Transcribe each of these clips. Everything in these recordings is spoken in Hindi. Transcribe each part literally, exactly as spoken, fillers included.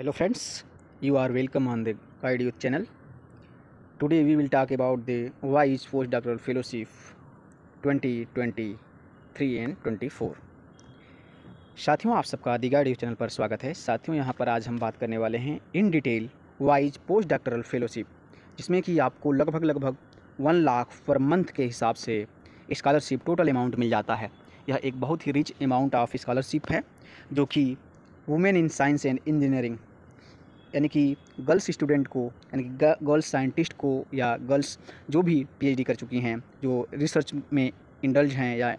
Hello friends, you are welcome on the Guide Youth channel. Today we will talk about the WISE postdoctoral fellowship twenty twenty-three and twenty-four. साथियों, आप सबका The Guide Youth चैनल पर स्वागत है। साथियों, यहाँ पर आज हम बात करने वाले हैं in detail WISE postdoctoral fellowship, जिसमें कि आपको लगभग लगभग वन लाख पर मंथ के हिसाब से स्कॉलरशिप टोटल अमाउंट मिल जाता है। यह एक बहुत ही रिच अमाउंट ऑफ स्कॉलरशिप है जो कि women in science and engineering यानी कि गर्ल्स स्टूडेंट को, यानी कि गर्ल्स साइंटिस्ट को या गर्ल्स जो भी पीएचडी कर चुकी हैं, जो रिसर्च में इंडल्ज हैं या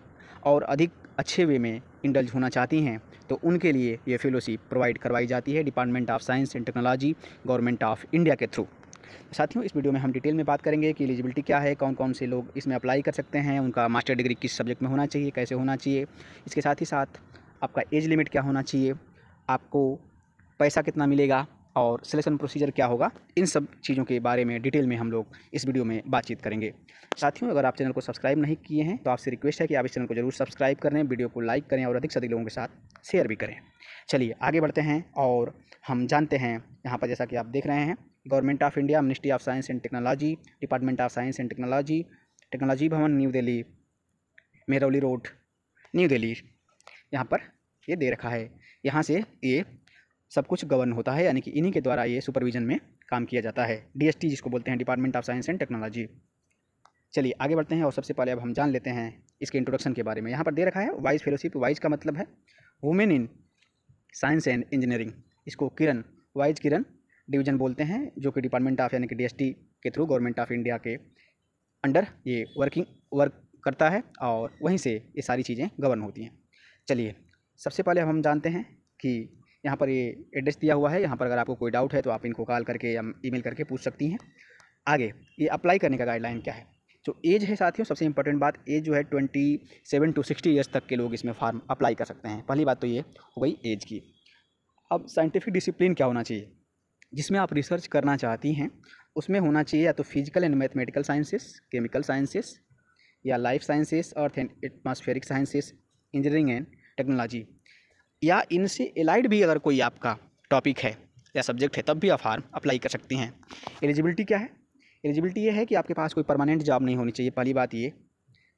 और अधिक अच्छे वे में इंडल्ज होना चाहती हैं, तो उनके लिए ये फेलोशिप प्रोवाइड करवाई जाती है department of science and technology, government of India के थ्रू। साथियों, इस वीडियो में हम डिटेल में बात करेंगे कि एलिजिबिलिटी क्या है, कौन कौन से लोग इसमें अप्लाई कर सकते हैं, उनका मास्टर डिग्री किस सब्जेक्ट में होना चाहिए, कैसे होना चाहिए, इसके साथ ही साथ आपका एज लिमिट क्या होना चाहिए, आपको पैसा कितना मिलेगा और सिलेक्शन प्रोसीजर क्या होगा, इन सब चीज़ों के बारे में डिटेल में हम लोग इस वीडियो में बातचीत करेंगे। साथियों, अगर आप चैनल को सब्सक्राइब नहीं किए हैं तो आपसे रिक्वेस्ट है कि आप इस चैनल को जरूर सब्सक्राइब करें, वीडियो को लाइक करें और अधिक से अधिक लोगों के साथ शेयर भी करें। चलिए आगे बढ़ते हैं और हम जानते हैं यहाँ पर, जैसा कि आप देख रहे हैं, government of India, ministry of science and technology, department of science and technology, technology Bhavan new Delhi, Mehrauli road new Delhi, यहाँ पर ये दे रखा है। यहाँ से ये सब कुछ गवर्न होता है, यानी कि इन्हीं के द्वारा ये सुपरविजन में काम किया जाता है। डीएसटी जिसको बोलते हैं, department of science and technology. चलिए आगे बढ़ते हैं और सबसे पहले अब हम जान लेते हैं इसके इंट्रोडक्शन के बारे में। यहाँ पर दे रखा है वाइज फेलोशिप। वाइज का मतलब है women in science and engineering. इसको किरण वाइज किरण डिवीजन बोलते हैं, जो कि डिपार्टमेंट ऑफ यानी कि डीएसटी के थ्रू गवर्नमेंट ऑफ इंडिया के अंडर ये वर्किंग वर्क करता है और वहीं से ये सारी चीज़ें गवर्न होती हैं। चलिए सबसे पहले हम जानते हैं कि यहाँ पर ये एड्रेस दिया हुआ है। यहाँ पर अगर आपको कोई डाउट है तो आप इनको कॉल करके या ईमेल करके पूछ सकती हैं। आगे ये अप्लाई करने का गाइडलाइन क्या है, जो एज है साथियों, सबसे इंपॉर्टेंट बात एज जो है सत्ताईस टू साठ इयर्स तक के लोग इसमें फार्म अप्लाई कर सकते हैं। पहली बात तो ये हो गई एज की। अब साइंटिफिक डिसिप्लिन क्या होना चाहिए, जिसमें आप रिसर्च करना चाहती हैं उसमें होना चाहिए या तो physical and mathematical sciences, chemical sciences या life sciences, earth and atmospheric sciences, engineering and technology, या इनसे एलाइड भी अगर कोई आपका टॉपिक है या सब्जेक्ट है तब भी आप फार्म अप्लाई कर सकती हैं। एलिजिबिलिटी क्या है? एलिजिबिलिटी ये है कि आपके पास कोई परमानेंट जॉब नहीं होनी चाहिए। पहली बात ये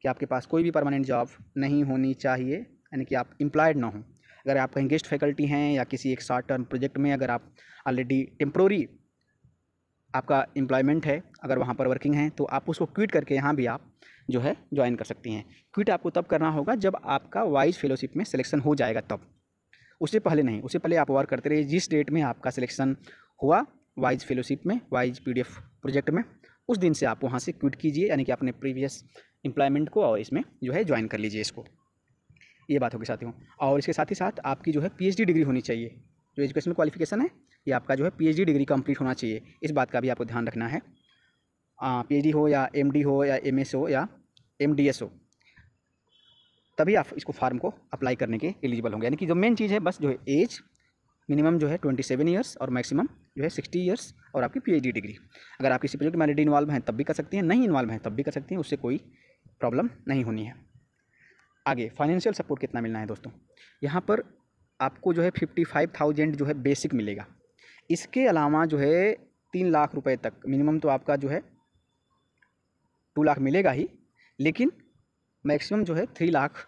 कि आपके पास कोई भी परमानेंट जॉब नहीं होनी चाहिए, यानी कि आप एम्प्लॉयड ना हों। अगर आप कहीं गेस्ट फैकल्टी हैं या किसी एक शॉर्ट टर्म प्रोजेक्ट में अगर आप ऑलरेडी टेम्प्रोरी आपका एम्प्लॉयमेंट है, अगर वहाँ पर वर्किंग है, तो आप उसको क्विट करके यहाँ भी आप जो है ज्वाइन कर सकती हैं। क्विट आपको तब करना होगा जब आपका वाइज फेलोशिप में सिलेक्शन हो जाएगा, तब, उससे पहले नहीं। उससे पहले आप वर्क करते रहिए। जिस डेट में आपका सिलेक्शन हुआ वाइज फेलोशिप में, वाइज पीडीएफ प्रोजेक्ट में, उस दिन से आप वहाँ से क्विट कीजिए, यानी कि अपने प्रीवियस एम्प्लॉयमेंट को और इसमें जो है ज्वाइन कर लीजिए इसको। ये बात होगी साथियों। और इसके साथ ही साथ आपकी जो है पीएचडी डिग्री होनी चाहिए, जो एजुकेशनल क्वालिफिकेशन है ये आपका जो है पीएचडी डिग्री कंप्लीट होना चाहिए। इस बात का भी आपको ध्यान रखना है। पीएचडी हो या एमडी हो या एमएस हो या एमडीएस हो, तभी आप इसको फार्म को अप्लाई करने के एलिजिबल होंगे। यानी कि जो मेन चीज़ है बस जो है एज, मिनिमम जो है सत्ताईस इयर्स और मैक्सिमम जो है साठ इयर्स, और आपकी पीएचडी डिग्री। अगर आप किसी प्रोजेक्ट में ऑलरेडी इन्वॉल्व हैं तब भी कर सकती हैं, नहीं इन्वॉल्व हैं तब भी कर सकती हैं, उससे कोई प्रॉब्लम नहीं होनी है। आगे फाइनेंशियल सपोर्ट कितना मिलना है दोस्तों, यहाँ पर आपको जो है फिफ्टी फाइव थाउजेंड जो है बेसिक मिलेगा। इसके अलावा जो है तीन लाख रुपये तक मिनिमम तो आपका जो है टू लाख मिलेगा ही, लेकिन मैक्सिमम जो है थ्री लाख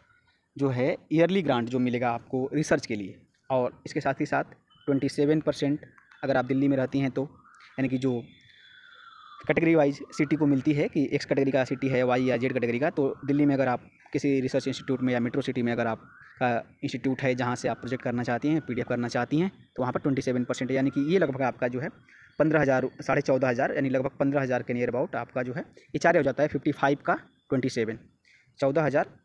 जो है ईयरली ग्रांट जो मिलेगा आपको रिसर्च के लिए। और इसके साथ ही साथ सत्ताईस परसेंट अगर आप दिल्ली में रहती हैं तो, यानी कि जो कैटेगरी वाइज सिटी को मिलती है कि एक्स कैटेगरी का सिटी है, वाई या जेड कैटेगरी का, तो दिल्ली में अगर आप किसी रिसर्च इंस्टीट्यूट में या मेट्रो सिटी में अगर आपका इंस्टीट्यूट है जहाँ से आप प्रोजेक्ट करना चाहती हैं, पीडीएफ करना चाहती हैं, तो वहाँ पर सत्ताईस परसेंट, यानी कि ये लगभग आपका जो है पंद्रह हज़ार साढ़े चौदह हज़ार यानी लगभग पंद्रह हज़ार के नियर अबाउट आपका जो है ये चार्ज हो जाता है। फिफ्टी फाइव का ट्वेंटी सेवन चौदह हज़ार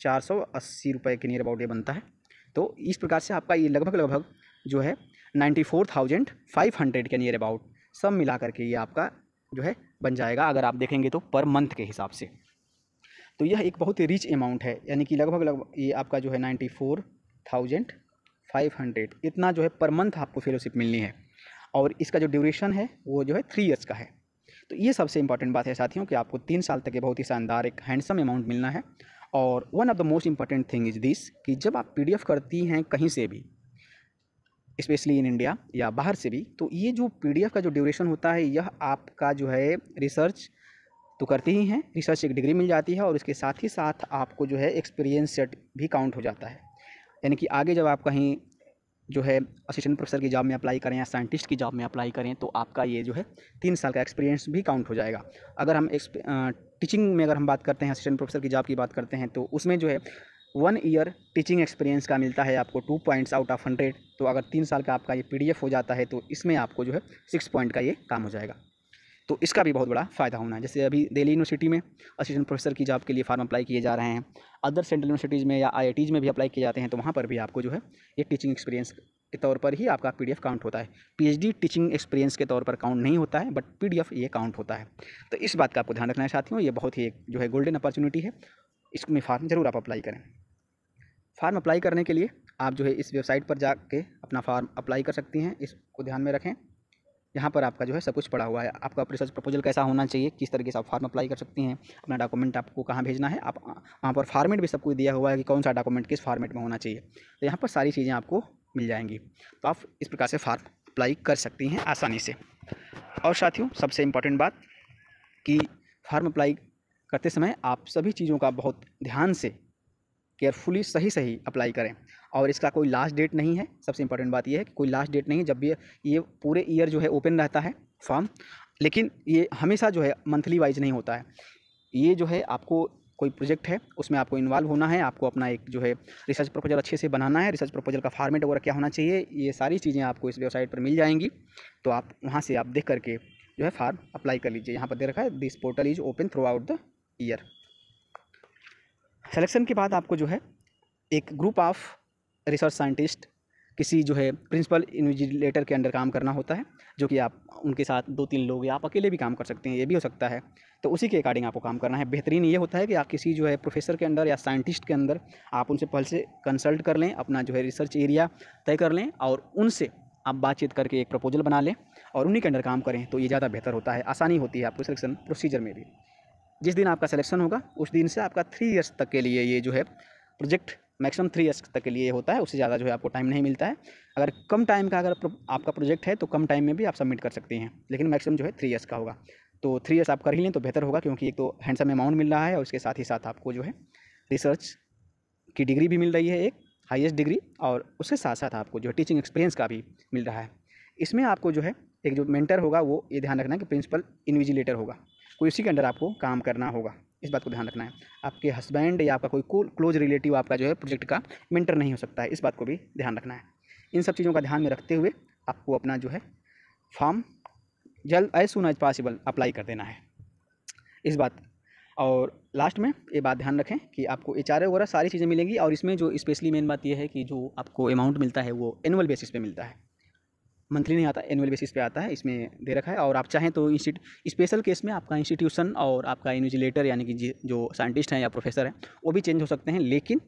चार सौ अस्सी रुपये के नियर अबाउट ये बनता है। तो इस प्रकार से आपका ये लगभग लगभग जो है ninety four thousand five hundred के नियर अबाउट सब मिला करके ये आपका जो है बन जाएगा, अगर आप देखेंगे तो पर मंथ के हिसाब से। तो यह एक बहुत ही रिच अमाउंट है, यानी कि लगभग लगभग ये आपका जो है ninety four thousand five hundred इतना जो है पर मंथ आपको फेलोशिप मिलनी है। और इसका जो ड्यूरेशन है वो जो है थ्री ईयर्स का है। तो ये सबसे इंपॉर्टेंट बात है साथियों कि आपको तीन साल तक ये बहुत ही शानदार एक हैंडसम अमाउंट मिलना है। और one of the most important thing is this कि जब आप पीडीएफ करती हैं कहीं से भी, स्पेशली इन इंडिया या बाहर से भी, तो ये जो पीडीएफ का जो ड्यूरेशन होता है, यह आपका जो है रिसर्च तो करते ही हैं, रिसर्च एक डिग्री मिल जाती है और उसके साथ ही साथ आपको जो है एक्सपीरियंस सेट भी काउंट हो जाता है। यानी कि आगे जब आप कहीं जो है असिस्टेंट प्रोफेसर की जॉब में अप्लाई करें या साइंटिस्ट की जॉब में अप्लाई करें तो आपका ये जो है तीन साल का एक्सपीरियंस भी काउंट हो जाएगा। अगर हम टीचिंग में अगर हम बात करते हैं, असिस्टेंट प्रोफेसर की जॉब की बात करते हैं, तो उसमें जो है वन ईयर टीचिंग एक्सपीरियंस का मिलता है आपको two points out of hundred. तो अगर तीन साल का आपका ये पीडीएफ हो जाता है तो इसमें आपको जो है सिक्स पॉइंट का ये काम हो जाएगा। तो इसका भी बहुत बड़ा फ़ायदा होना है। जैसे अभी दिल्ली यूनिवर्सिटी में असिस्टेंट प्रोफेसर की जॉब के लिए फॉर्म अप्लाई किए जा रहे हैं, अदर सेंट्रल यूनिवर्सिटीज़ में या आईआईटीज़ में भी अप्लाई किए जाते हैं, तो वहाँ पर भी आपको जो है ये टीचिंग एक्सपीरियंस के तौर पर ही आपका पीडीएफ काउंट होता है। पीएचडी टीचिंग एक्सपीरियंस के तौर पर काउंट नहीं होता है, बट पीडीएफ ये काउंट होता है। तो इस बात का आपको ध्यान रखना है साथियों, ये बहुत ही एक जो है गोल्डन अपॉर्चुनिटी है, इसमें फॉर्म ज़रूर आप अप्लाई करें। फार्म अप्लाई करने के लिए आप जो है इस वेबसाइट पर जाके अपना फार्म अप्लाई कर सकती हैं, इसको ध्यान में रखें। यहाँ पर आपका जो है सब कुछ पड़ा हुआ है, आपका रिसर्च प्रपोजल कैसा होना चाहिए, किस तरीके से आप फार्म अप्लाई कर सकती हैं, अपना डॉक्यूमेंट आपको कहाँ भेजना है, आप वहाँ पर फार्मेट भी सब कुछ दिया हुआ है कि कौन सा डॉक्यूमेंट किस फार्मेट में होना चाहिए। तो यहाँ पर सारी चीज़ें आपको मिल जाएंगी। तो आप इस प्रकार से फार्म अप्लाई कर सकती हैं आसानी से। और साथियों सबसे इम्पॉर्टेंट बात कि फार्म अप्लाई करते समय आप सभी चीज़ों का बहुत ध्यान से केयरफुली सही सही अप्लाई करें, और इसका कोई लास्ट डेट नहीं है। सबसे इंपॉर्टेंट बात यह है कि कोई लास्ट डेट नहीं है, जब भी ये पूरे ईयर जो है ओपन रहता है फॉर्म, लेकिन ये हमेशा जो है मंथली वाइज नहीं होता है। ये जो है आपको कोई प्रोजेक्ट है उसमें आपको इन्वॉल्व होना है, आपको अपना एक जो है रिसर्च प्रपोजल अच्छे से बनाना है, रिसर्च प्रपोजल का फॉर्मेट वगैरह क्या होना चाहिए, ये सारी चीज़ें आपको इस वेबसाइट पर मिल जाएंगी। तो आप वहाँ से आप देख करके जो है फार्म अप्लाई कर लीजिए। यहाँ पर दे रखा है this portal is open throughout the year. Selection के बाद आपको जो है एक ग्रुप ऑफ रिसर्च साइंटिस्ट किसी जो है प्रिंसिपल इन्विजिलेटर के अंडर काम करना होता है, जो कि आप उनके साथ दो तीन लोग या आप अकेले भी काम कर सकते हैं, ये भी हो सकता है। तो उसी के अकॉर्डिंग आपको काम करना है। बेहतरीन ये होता है कि आप किसी जो है प्रोफेसर के अंडर या साइंटिस्ट के अंदर आप उनसे पहले से कंसल्ट कर लें, अपना जो है रिसर्च एरिया तय कर लें और उनसे आप बातचीत करके एक प्रपोजल बना लें और उन्हीं के अंडर काम करें, तो ये ज़्यादा बेहतर होता है, आसानी होती है आपको सिलेक्शन प्रोसीजर में भी। जिस दिन आपका सिलेक्शन होगा उस दिन से आपका थ्री इयर्स तक के लिए ये जो है प्रोजेक्ट मैक्सिमम थ्री इयर्स तक के लिए होता है, उससे ज़्यादा जो है आपको टाइम नहीं मिलता है। अगर कम टाइम का अगर आपका प्रोजेक्ट है तो कम टाइम में भी आप सबमिट कर सकते हैं, लेकिन मैक्सिमम जो है थ्री इयर्स का होगा। तो थ्री इयर्स आप कर ही लें तो बेहतर होगा, क्योंकि एक तो हैंडसम अमाउंट मिल रहा है और उसके साथ ही साथ आपको जो है रिसर्च की डिग्री भी मिल रही है, एक हाईएस्ट डिग्री, और उसके साथ साथ आपको जो है टीचिंग एक्सपीरियंस का भी मिल रहा है। इसमें आपको जो है एक जो मेंटर होगा वो ये ध्यान रखना कि प्रिंसिपल इन्विजिलेटर होगा, कोई उसी के अंडर आपको काम करना होगा, इस बात को ध्यान रखना है। आपके हस्बैंड या आपका कोई क्लोज रिलेटिव आपका जो है प्रोजेक्ट का मेंटर नहीं हो सकता है, इस बात को भी ध्यान रखना है। इन सब चीज़ों का ध्यान में रखते हुए आपको अपना जो है फॉर्म जल्द as soon as possible apply कर देना है इस बात। और लास्ट में ये बात ध्यान रखें कि आपको एचआरए वगैरह सारी चीज़ें मिलेंगी, और इसमें जो स्पेशली मेन बात यह है कि जो आपको अमाउंट मिलता है वो एनुअल बेसिस पे मिलता है, मंथली नहीं आता, एनुअल बेसिस पे आता है, इसमें दे रखा है। और आप चाहें तो स्पेशल केस में आपका इंस्टीट्यूशन और आपका इन्विजिलेटर यानी कि जो साइंटिस्ट हैं या प्रोफेसर हैं वो भी चेंज हो सकते हैं, लेकिन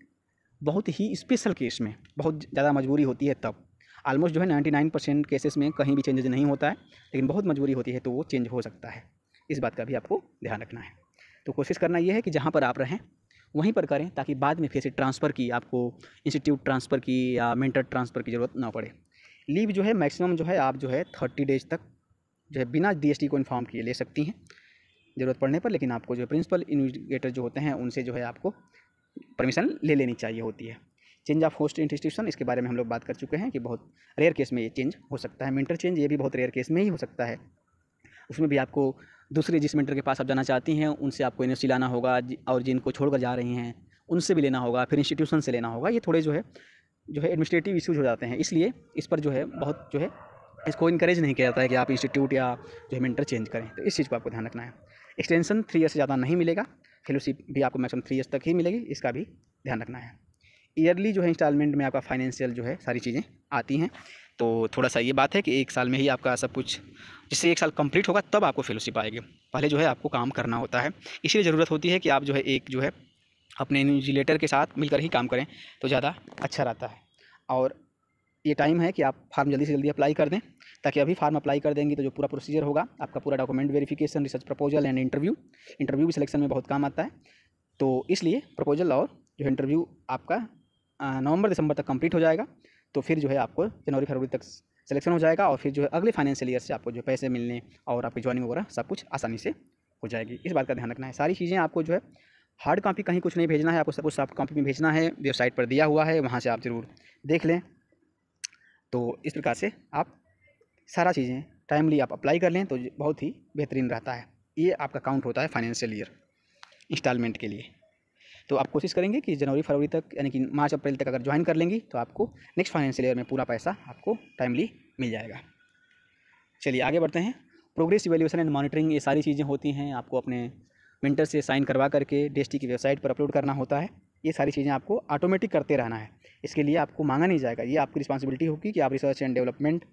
बहुत ही स्पेशल केस में, बहुत ज़्यादा मजबूरी होती है तब। आलमोस्ट जो है नाइन्टी नाइन परसेंट केसेस में कहीं भी चेंजेज नहीं होता है, लेकिन बहुत मजबूरी होती है तो वो चेंज हो सकता है, इस बात का भी आपको ध्यान रखना है। तो कोशिश करना ये है कि जहाँ पर आप रहें वहीं पर करें, ताकि बाद में फिर से ट्रांसफ़र की, आपको इंस्टीट्यूट ट्रांसफ़र की या मेंटर ट्रांसफ़र की ज़रूरत ना पड़े। लीव जो है मैक्सिमम जो है आप जो है थर्टी डेज तक जो है बिना डीएसटी को इन्फॉर्म किए ले सकती हैं ज़रूरत पड़ने पर, लेकिन आपको जो है प्रिंसिपल इन्विजिलेटर जो होते हैं उनसे जो है आपको परमिशन ले लेनी चाहिए होती है। चेंज ऑफ होस्ट इंस्टीट्यूशन, इसके बारे में हम लोग बात कर चुके हैं कि बहुत रेयर केस में ये चेंज हो सकता है। मेंटर चेंज ये भी बहुत रेयर केस में ही हो सकता है, उसमें भी आपको दूसरे जिस मेंटर के पास आप जाना चाहती हैं उनसे आपको एनओसी लाना होगा, और जिनको छोड़कर जा रही हैं उनसे भी लेना होगा, फिर इंस्टीट्यूशन से लेना होगा। ये थोड़े जो है जो है एडमिनिस्ट्रेटिव इश्यूज हो जाते हैं, इसलिए इस पर जो है बहुत जो है इसको इनकरेज नहीं किया जाता है कि आप इंस्टीट्यूट या जो है मेंटर चेंज करें, तो इस चीज़ को आपको ध्यान रखना है। एक्सटेंशन थ्री ईयर्स से ज़्यादा नहीं मिलेगा, फेलोशिप भी आपको मैक्सिमम थ्री ईयर्स तक ही मिलेगी, इसका भी ध्यान रखना है। ईयरली जो है इंस्टॉलमेंट में आपका फाइनेंशियल जो है सारी चीज़ें आती हैं, तो थोड़ा सा ये बात है कि एक साल में ही आपका सब कुछ जिससे एक साल कंप्लीट होगा तब आपको फेलोशिप आएगी, पहले जो है आपको काम करना होता है। इसलिए ज़रूरत होती है कि आप जो है एक जो है अपने इन्विजिलेटर के साथ मिलकर ही काम करें तो ज़्यादा अच्छा रहता है। और ये टाइम है कि आप फार्म जल्दी से जल्दी अप्लाई कर दें, ताकि अभी फार्म अप्लाई कर देंगे तो जो पूरा प्रोसीजर होगा आपका, पूरा document verification, research proposal and interview, interview भी सिलेक्शन में बहुत काम आता है, तो इसलिए प्रपोजल और जो इंटरव्यू आपका नवंबर दिसंबर तक कंप्लीट हो जाएगा। तो फिर जो है आपको जनवरी फरवरी तक सिलेक्शन हो जाएगा और फिर जो है अगले फाइनेंशियल ईयर से आपको जो पैसे मिलने और आपकी ज्वाइनिंग वगैरह सब कुछ आसानी से हो जाएगी। इस बात का ध्यान रखना है। सारी चीज़ें आपको जो है हार्ड कॉपी कहीं कुछ नहीं भेजना है, आपको सब कुछ सॉफ्ट कॉपी में भेजना है। वेबसाइट पर दिया हुआ है, वहाँ से आप ज़रूर देख लें। तो इस प्रकार से आप सारा चीज़ें टाइमली आप अप्लाई कर लें तो बहुत ही बेहतरीन रहता है। ये आपका काउंट होता है फाइनेंशियल ईयर इंस्टॉलमेंट के लिए। तो आप कोशिश करेंगे कि जनवरी फरवरी तक यानी कि मार्च अप्रैल तक अगर ज्वाइन कर लेंगी तो आपको नेक्स्ट फाइनेंशियल ईयर में पूरा पैसा आपको टाइमली मिल जाएगा। चलिए आगे बढ़ते हैं। प्रोग्रेस इवैल्यूएशन एंड मॉनिटरिंग, ये सारी चीज़ें होती हैं। आपको अपने मेंटर से साइन करवा करके डीएसटी की वेबसाइट पर अपलोड करना होता है। ये सारी चीज़ें आपको ऑटोमेटिक करते रहना है, इसके लिए आपको मांगा नहीं जाएगा। ये आपकी रिस्पॉन्सिबिलिटी होगी कि आप रिसर्च एंड डेवलपमेंट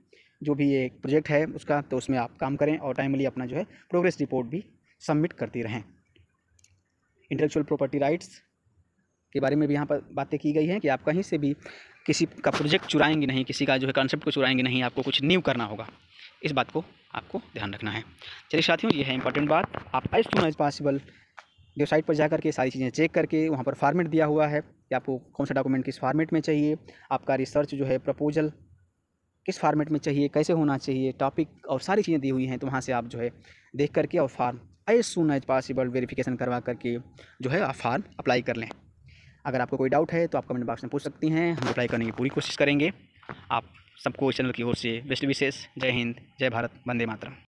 जो भी ये प्रोजेक्ट है उसका तो उसमें आप काम करें और टाइमली अपना जो है प्रोग्रेस रिपोर्ट भी सबमिट करती रहें। इंटेलेक्चुअल प्रॉपर्टी राइट्स के बारे में भी यहाँ पर बातें की गई हैं कि आप कहीं से भी किसी का प्रोजेक्ट चुराएंगे नहीं, किसी का जो है कॉन्सेप्ट को चुराएंगे नहीं, आपको कुछ न्यू करना होगा। इस बात को आपको ध्यान रखना है। चलिए साथियों, ये है इंपॉर्टेंट बात। आप as soon as possible website पर जाकर के सारी चीज़ें चेक करके, वहाँ पर फॉर्मेट दिया हुआ है कि आपको कौन सा डॉक्यूमेंट किस फॉर्मेट में चाहिए, आपका रिसर्च जो है प्रपोजल किस फॉर्मेट में चाहिए, कैसे होना चाहिए, टॉपिक और सारी चीज़ें दी हुई हैं। तो वहाँ से आप जो है देख करके और form as soon as possible verification करवा करके जो है आप फार्म अप्लाई कर लें। अगर आपको कोई डाउट है तो आप कमेंट बॉक्स में पूछ सकती हैं, हम रिप्लाई करने की पूरी कोशिश करेंगे। आप सबको चैनल की ओर से बेस्ट विशेष। जय हिंद, जय भारत, वंदे मातरम।